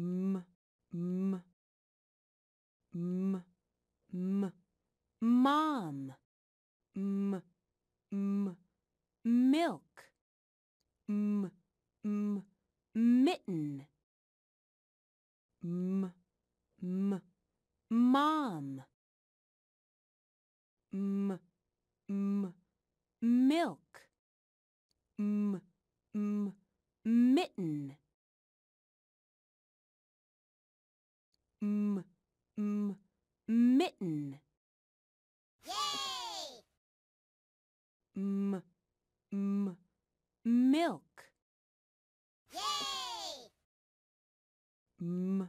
Mom, milk, mitten, mom, milk, mitten, mitten. Yay! Milk. Yay! Mom.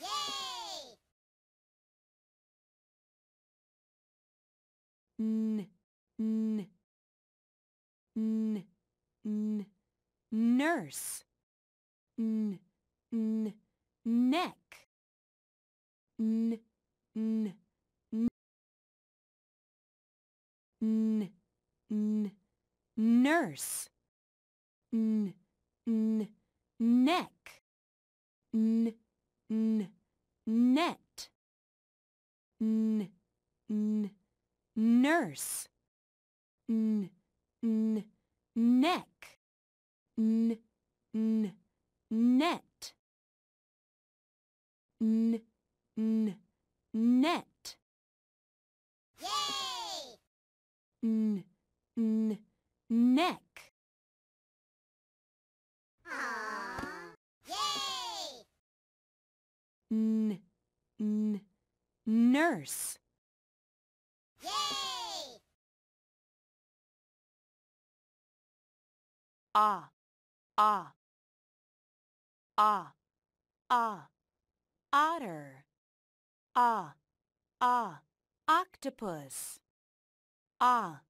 Yay! Nurse. Neck. Nurse. Neck. Net. Nurse. Neck. Net. Net. Yay! Neck. Aww. Yay! Nurse. Yay! Otter. Octopus. Ox.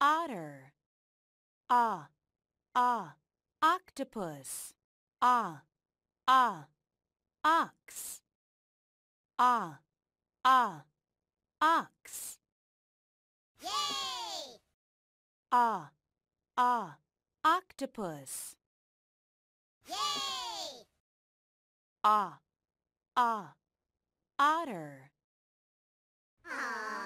Otter. Octopus. Ox. Ox. Yay! Octopus. Yay! Otter. Aww.